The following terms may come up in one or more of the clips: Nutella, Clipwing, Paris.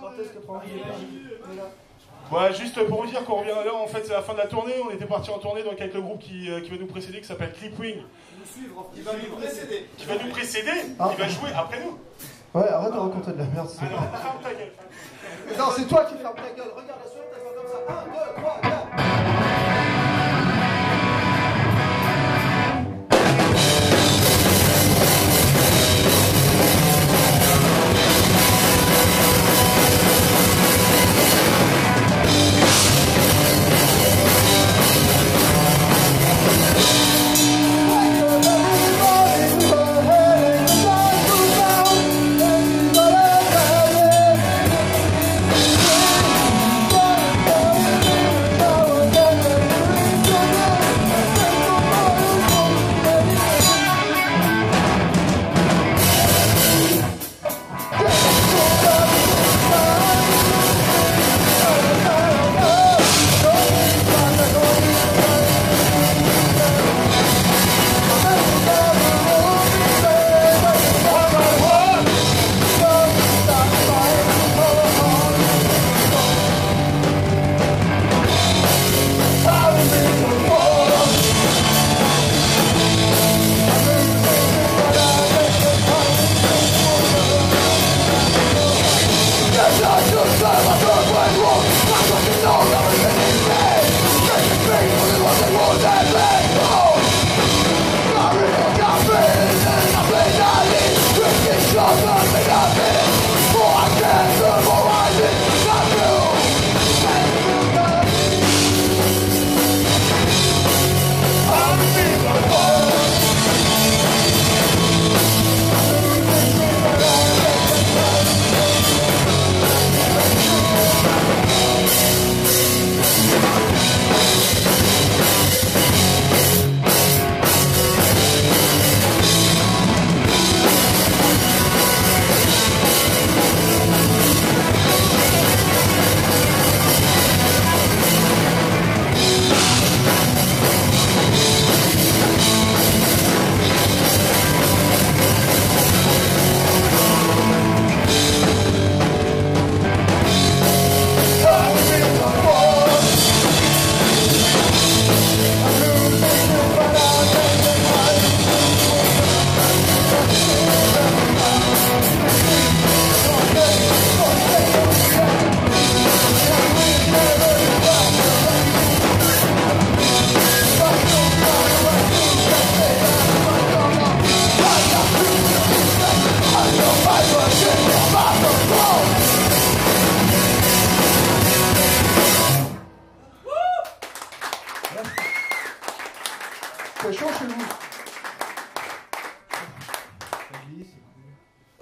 Quand est-ce que Paris est là? Bah, juste pour vous dire qu'on revient là, en fait c'est la fin de la tournée, on était parti en tournée donc avec le groupe qui va nous précéder, qui s'appelle Clipwing. Il va nous précéder. Qui va nous précéder, ah. Qui va jouer après nous. Ouais, arrête de raconter de la merde. Ah non, ferme ta gueule. Non, c'est toi qui ferme ta gueule, regarde la suite, t'as fait comme ça. 1, 2, 3, 4.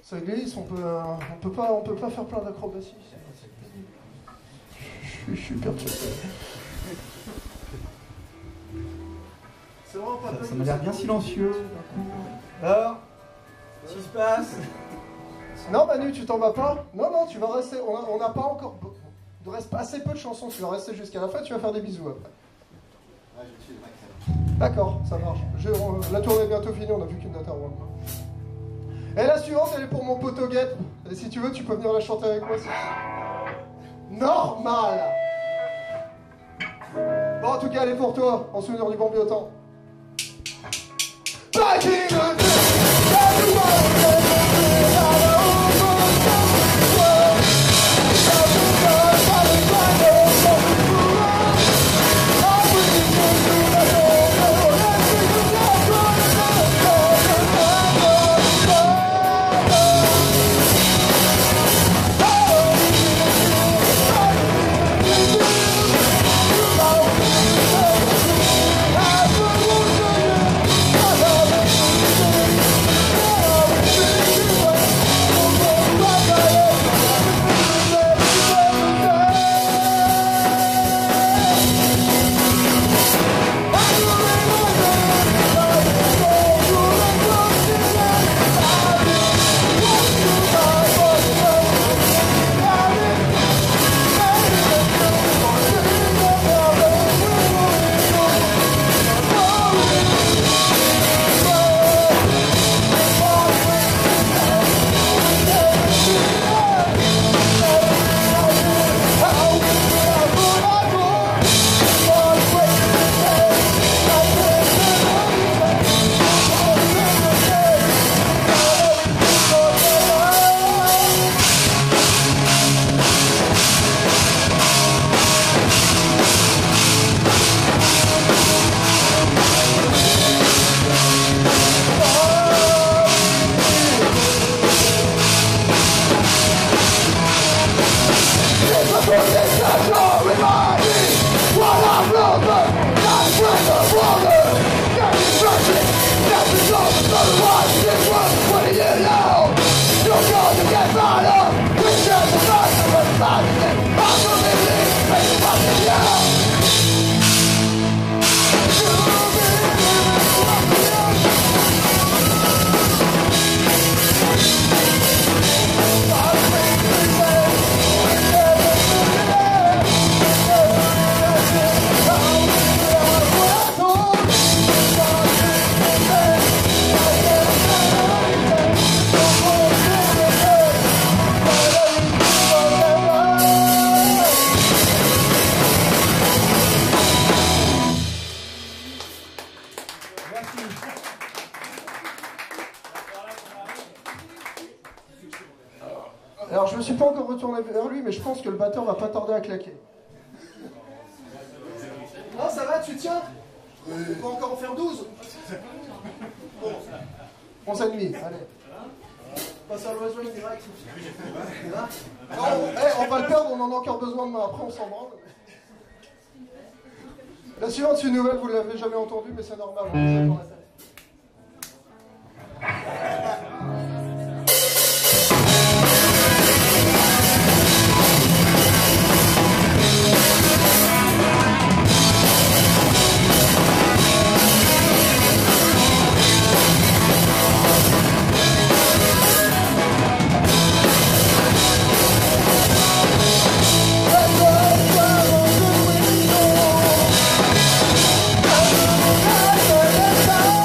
Ça glisse, on peut pas faire plein d'acrobaties. Je suis perturbé. C'est vraiment pas ça m'a l'air bien silencieux. Alors, qu'est-ce qui se passe? Non Manu, tu t'en vas pas? Non, tu vas rester. On n'a pas encore. Il reste assez peu de chansons, tu vas rester jusqu'à la fin, tu vas faire des bisous après. Ah, je suis le d'accord, ça marche. La tournée est bientôt finie, on n'a plus qu'une date à rendre. Et la suivante, elle est pour mon pote Guêpe. Et si tu veux, tu peux venir la chanter avec moi. Normal. Bon, en tout cas, elle est pour toi, en souvenir du bon vieux temps. Alors je me suis pas encore retourné vers lui, mais je pense que le batteur va pas tarder à claquer. Non, ça va, tu tiens? On peut encore en faire 12? Bon, 11h30, allez. Passe à l'oiseau direct. On va le perdre, on en a encore besoin demain, après on s'en branle. La suivante, c'est une nouvelle, vous l'avez jamais entendue, mais c'est normal, on les a dans la tête. Let's go!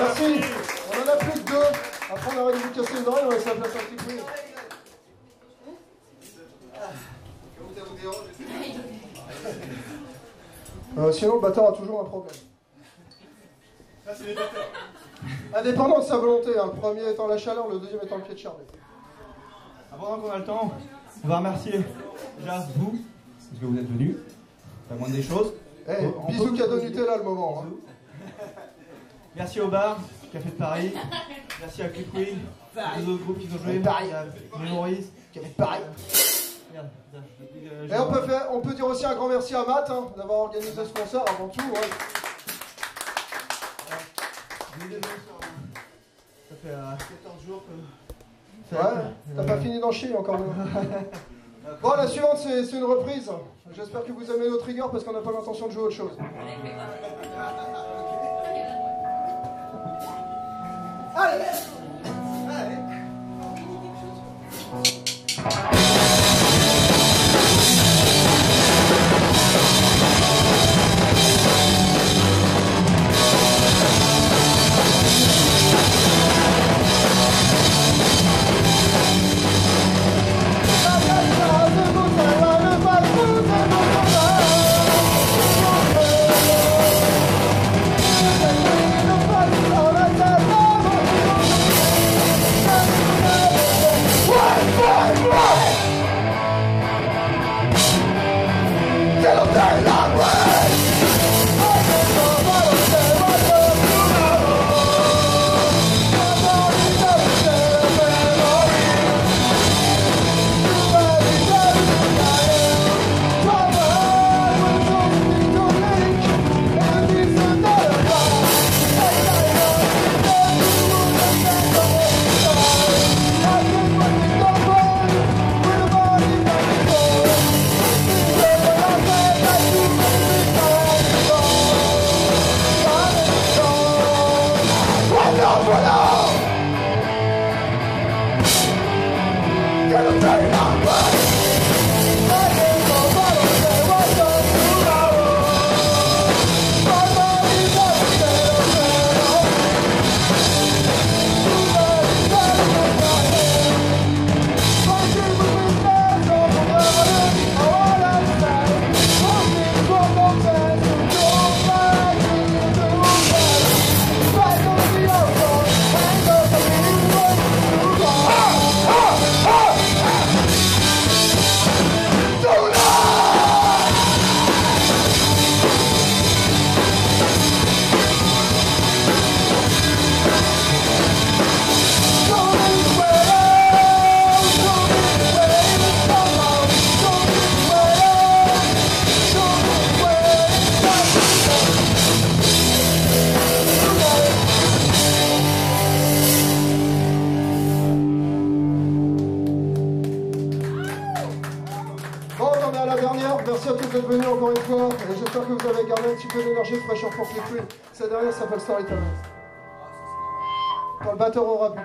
Merci. On en a plus de deux. Après, on arrête de vous casser les oreilles, on laisse la place à Clipwing. Sinon, le bâtard a toujours un problème. Là, c'est les bâtards. Indépendant de sa volonté, hein. Le premier étant la chaleur, le deuxième étant le pied de Charlie. Avant qu'on a le temps, on va remercier déjà vous, parce que vous êtes venus. La moindre des choses. Hey, bisous cadeau Nutella le moment. Hein. Merci au bar, Café de Paris. Merci à Clipwing, les autres groupes qui ont joué. Paris, Mémorise, Café de Paris. Et on peut dire aussi un grand merci à Matt hein, d'avoir organisé ce concert avant tout. Ouais. Ça fait 14 jours que... Ouais, t'as pas fini d'en chier encore. Bon, la suivante, c'est une reprise. J'espère que vous aimez notre rigueur parce qu'on n'a pas l'intention de jouer autre chose. Allez, allez. Merci à tous d'être venus encore une fois. J'espère que vous avez gardé un petit peu d'énergie de fraîcheur pour Clipwing. Ça derrière s'appelle Storytelling. Quand le batteur aura bu.